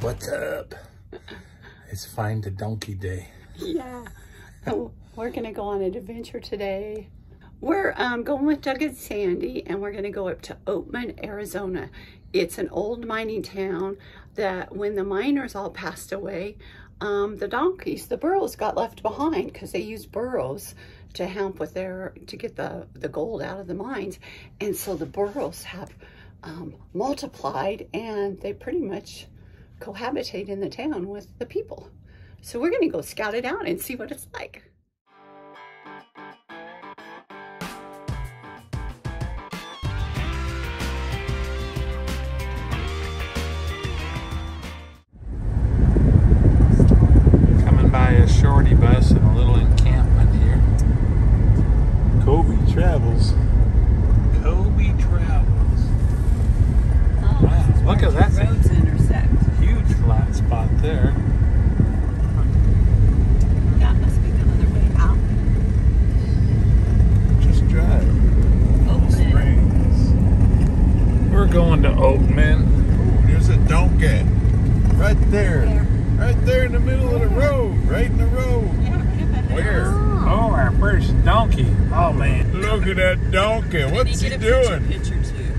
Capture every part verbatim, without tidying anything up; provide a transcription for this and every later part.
What's up? It's Find the Donkey Day. Yeah. So we're going to go on an adventure today. We're um, going with Doug and Sandy, and we're going to go up to Oatman, Arizona. It's an old mining town that when the miners all passed away, um, the donkeys, the burros got left behind because they used burros to help with their, to get the, the gold out of the mines. And so the burros have um, multiplied, and they pretty much cohabitate in the town with the people. So we're going to go scout it out and see what it's like. Shorty bus and a little encampment here. Koby travels. Koby travels. Oh, wow, look at that. Roads intersect. Huge flat spot there. That must be the other way out. Just drive. Oatman Springs. We're going to Oatman. Oh, there's a donkey right there. Right there. Right there in the middle of the road, right in the road. Where? Oh, our first donkey. Oh man. Look at that donkey. What's he doing? Picture, picture too.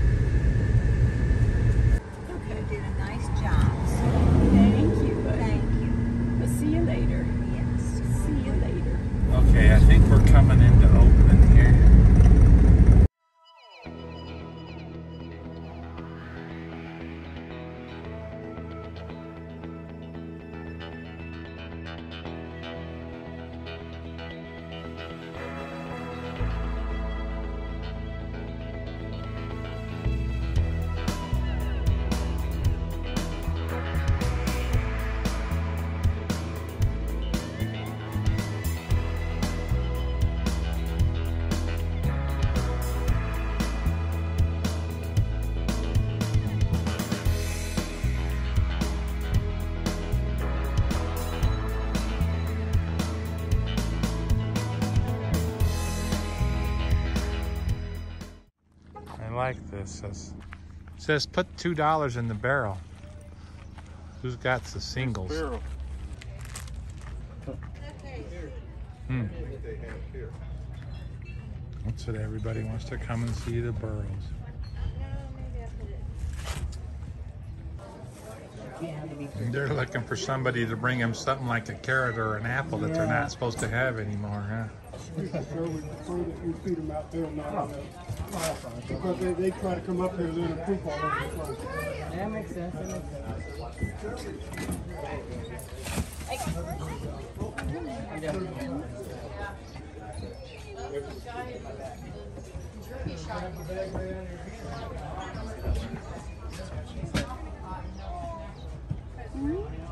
Okay, did a nice job. Thank you, buddy. Thank you. We'll see you later. Yes. See you later. Okay, I think we're coming into Oatman here. Like this, it says, it says put two dollars in the barrel. Who's got the singles? Barrel. Hmm. That's what everybody wants to come and see, the burros. And they're looking for somebody to bring them something like a carrot or an apple that they're not supposed to have anymore, huh? We prefer that you feed them out there, not because they, they try to come up here and then poop all over the place. That makes sense. That makes sense. Mm-hmm.